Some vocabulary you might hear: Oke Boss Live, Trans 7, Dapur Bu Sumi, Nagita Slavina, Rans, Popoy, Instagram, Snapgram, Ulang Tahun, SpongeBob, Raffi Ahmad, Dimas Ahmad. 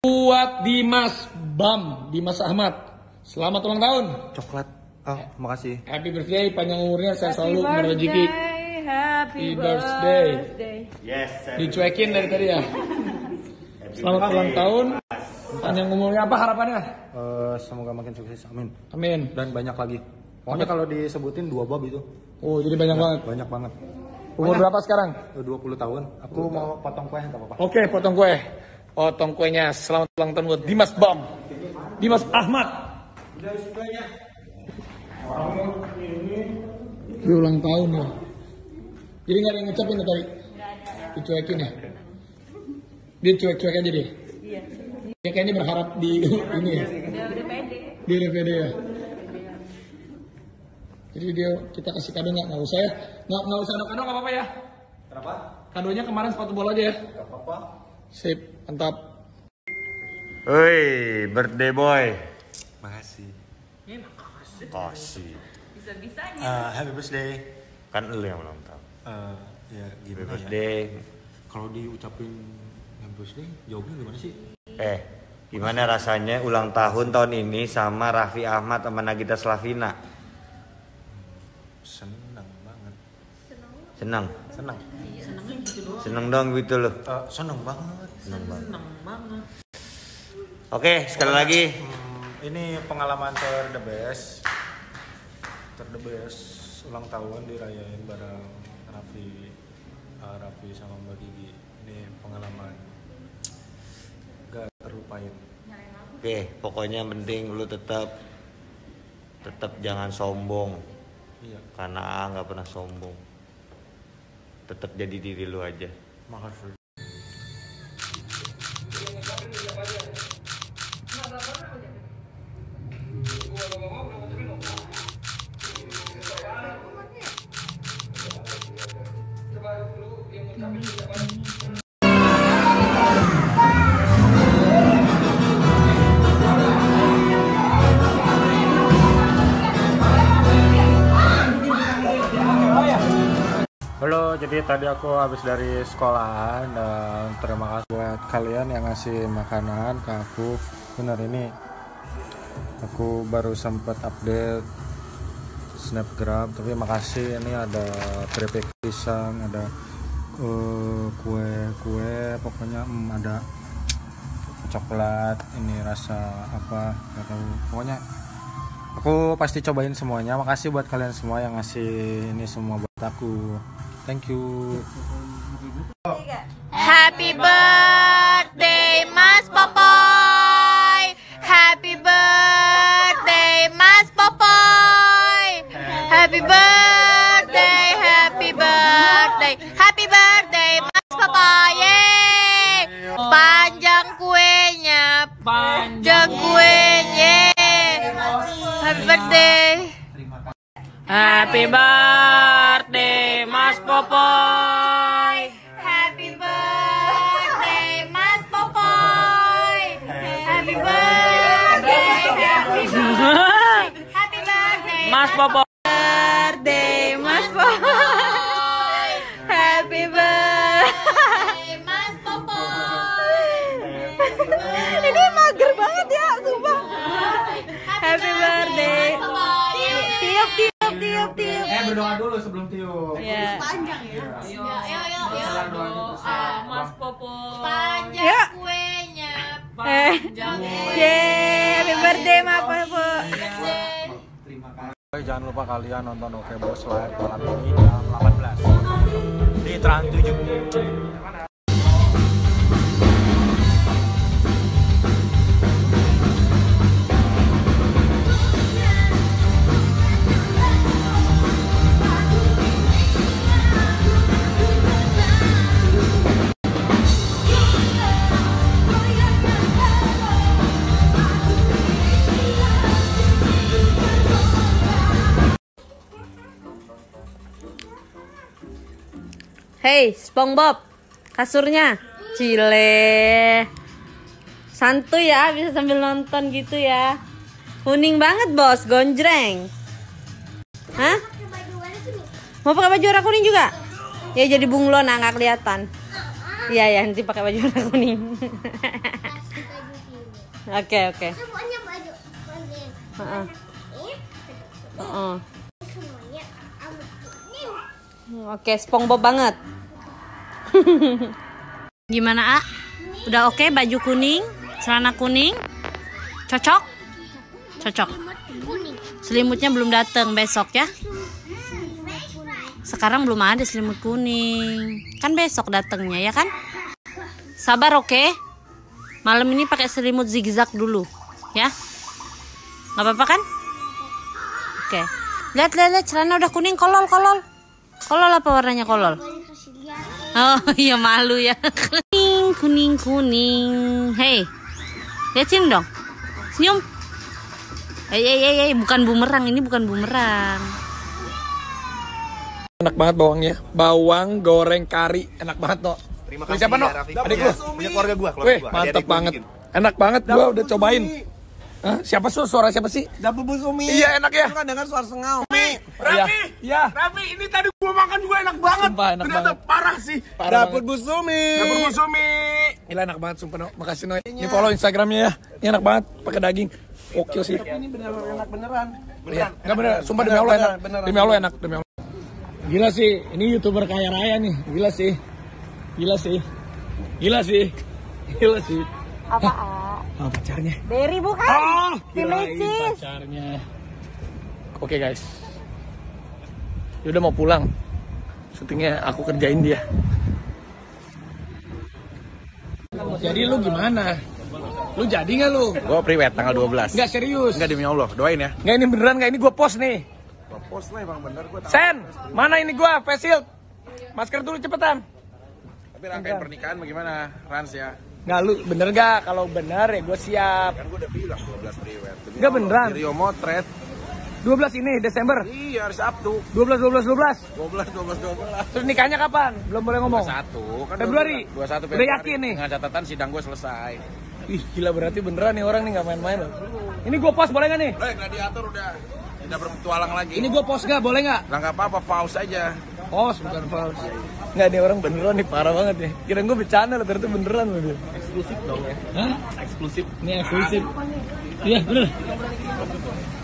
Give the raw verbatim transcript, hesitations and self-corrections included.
Buat Dimas Bam, Dimas Ahmad. Selamat ulang tahun. Coklat. Oh, makasih. Happy birthday, panjang umurnya, saya happy selalu merezeki. Happy birthday. birthday. Yes. Dicuekin birthday. dari tadi ya. Selamat happy ulang tahun. Panjang umurnya, apa harapannya? Uh, semoga makin sukses. Amin. Amin. Dan banyak lagi. Pokoknya kalau disebutin dua bob itu. Oh, jadi banyak banget. Banyak banget. Umur berapa sekarang? dua puluh tahun. Aku dua puluh mau potong kue, enggak apa-apa. Oke, okay, potong kue. Potong kuenya. Selamat ulang tahun buat Dimas Bam. Dimas Ahmad. Udah isi kuenya. Ini ulang tahun loh. Jadi enggak ada yang ngucapin tadi. Enggak ada. Dicuekin ya. Dia cuek-cuek aja deh. Iya. Dia kayaknya berharap di ini ya. Dia udah pede. Dia udah pede ya. Jadi dia kita kasih kado nggak nggak usah ya, nggak nggak usah kado nggak apa-apa ya. Kenapa? Kadonya kemarin sepatu bola aja ya. Nggak apa-apa. Sip, mantap. Hei, birthday boy. Makasih. Ya, makasih. Makasih. Bisa-bisanya. Uh, happy birthday. Kan lu yang ulang tahun. Uh, ya, happy birthday. Ya? Kalau diucapin happy birthday, jawabnya gimana sih? Eh, gimana rasanya ulang tahun tahun ini sama Raffi Ahmad sama Nagita Slavina? Senang banget. Senang. Senang. Senang gitu doang. Senang dong gitu loh. Uh, senang banget. Senang banget. banget. Oke, okay, sekali oh, lagi hmm, ini pengalaman ter the best. Ter the best ulang tahun dirayain bareng Raffi uh, Raffi sama Mbak Gigi. Ini pengalaman gak terlupain. Oke, okay, pokoknya penting lu tetap tetap jangan sombong. Iya. Karena A nggak pernah sombong, tetap jadi diri lu aja. Makasih. Jadi tadi aku habis dari sekolahan dan terima kasih buat kalian yang ngasih makanan ke aku. Bener ini aku baru sempat update snapgram, tapi makasih ini ada keripik pisang, ada kue-kue, uh, pokoknya hmm, ada coklat, ini rasa apa nggak tahu, pokoknya aku pasti cobain semuanya. Makasih buat kalian semua yang ngasih ini semua buat aku. Thank you. Happy birthday Mas Popoy. Happy birthday Mas Popoy. Happy birthday, happy birthday, happy birthday Mas Popoy. Yeay. Panjang kuenya, panjang kuenya. Happy birthday. Happy birthday Mas Popoy. Happy birthday Mas Popoy. Happy birthday, happy birthday, happy birthday Mas Popoy. Birthday Mas Popoy. Happy birthday Mas Popoy. Ini mager banget ya, sumpah. Happy birthday. Tiup, tiup, tiup, tiup. Eh, berdoa dulu sebelum tiup. Iya. Panjang ya. Ayo, ayo, ayo. Doa Mas Popoy. Panjang kuenya. Panjang. Yeay, happy birthday Mas Popoy. Terima kasih. Jangan lupa kalian nonton Oke Boss Live malam ini jam delapan belas di Trans tujuh. Hey, SpongeBob, kasurnya cile, santuy ya, bisa sambil nonton gitu ya. Kuning banget bos, gonjreng. Hah? Mau pakai baju warna kuning juga? Ya jadi bunglon, nah nggak kelihatan. Iya ya, nanti pakai baju warna kuning. Oke oke. Semuanya baju kuning. Heeh. Heeh. Semuanya rambut kuning. Oke, SpongeBob banget. Gimana, ah? Udah oke, okay, baju kuning, celana kuning. Cocok? Cocok. Selimutnya belum datang besok ya? Sekarang belum ada selimut kuning. Kan besok datangnya ya kan? Sabar oke. Okay? Malam ini pakai selimut zigzag dulu, ya. Gak apa-apa kan? Oke. Okay. Lihat, lihat, lihat, celana udah kuning, kolol, kolol. Kolol apa warnanya kolol? Oh, iya malu ya. Kuning, kuning, kuning. Hei. Lihat sini dong. Senyum. Hei, hei, hei, bukan bumerang, ini bukan bumerang. Enak banget bawangnya, bawang goreng kari, enak banget no. Terima kasih siapa no? Adik lu, punya keluarga gua, keluarga Weh, gua. Mantep banget, enak banget, Dapur gua udah cobain. Hah? Siapa su? Suara siapa sih? Dapur Bu Sumi. Iya enak ya. Kan dengar suara sengau. Raffi, Raffi, ya. Raffi ini tadi gua makan juga enak banget. Sumpah, enak ternyata banget. Parah sih. Parah Dapur Bu Sumi. Dapur Bu Sumi. Gila enak banget sumpah no. Makasih no. Ini follow Instagramnya ya. Ini enak banget pakai daging. Oke sih. Ini beneran enak beneran. Beneran. Enggak beneran, sumpah demi Allah enak. Demi Allah enak, demi Allah. Gila sih, ini YouTuber kaya raya nih. Gila sih. Gila sih. Gila sih. Gila sih. Apa? Ah, pacarnya. Berry bukan? Ah, gila pacarnya. Oke, guys. Ya udah mau pulang. Syutingnya aku kerjain dia. Jadi lu gimana? Lu jadi enggak lu? Gua priwet tanggal dua belas. Enggak serius. Enggak demi Allah, doain ya. Enggak ini beneran enggak ini gua post nih. Post lah emang bener gua. Sen, mana ini gua? Face shield. Masker dulu cepetan. Tapi rangkaian pernikahan bagaimana? Rans ya. Enggak lu bener gak? Kalau bener ya gua siap. Kan gua udah bilang dua belas priwet. Enggak beneran. Rio motret. dua belas ini Desember. Iya, hari Sabtu. dua belas dua belas dua belas. dua belas dua belas dua belas. Terus nikahnya kapan? Belum boleh ngomong. dua puluh satu kan Februari. dua puluh satu Februari. Udah yakin nih. Enggak catatan sidang gua selesai. Ih, gila berarti beneran nih orang nih enggak main-main loh. Ini gua post boleh enggak nih? Boleh, gladiator udah. Udah berpetualang lagi. Ini gue post gak? Boleh gak? Gak apa-apa, pause aja. Post bukan pause. Gak ada orang beneran nih, parah banget ya. Kirain gue bercanda lah, ternyata beneran loh dia. Eksklusif dong ya? Hah? Eksklusif. Ini eksklusif. Iya bener.